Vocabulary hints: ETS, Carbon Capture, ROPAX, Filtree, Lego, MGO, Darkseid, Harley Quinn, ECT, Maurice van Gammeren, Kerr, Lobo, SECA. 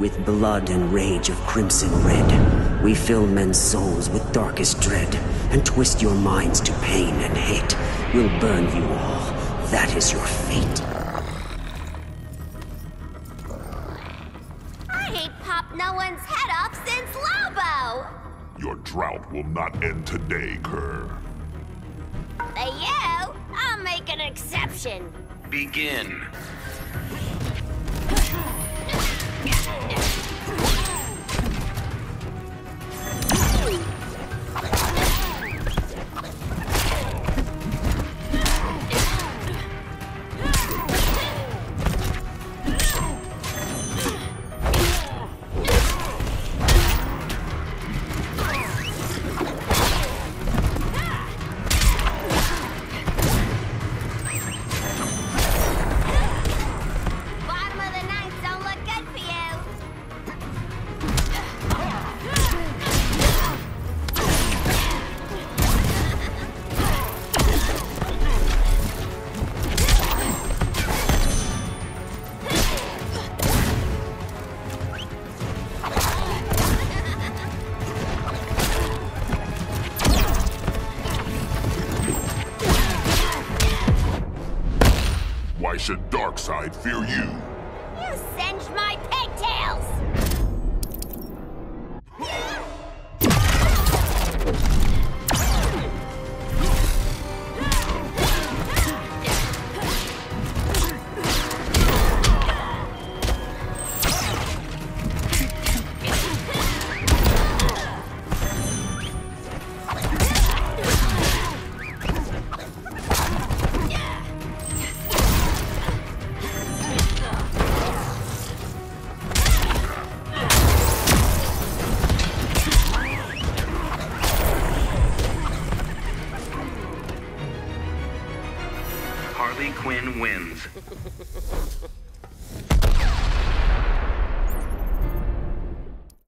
With blood and rage of crimson red, we fill men's souls with darkest dread, and twist your minds to pain and hate. We'll burn you all. That is your fate. I hate popped no one's head off since Lobo! Your drought will not end today, Kerr. For you, I'll make an exception. Begin. Why should Darkseid fear you? You singed my pigtails! Harley Quinn wins.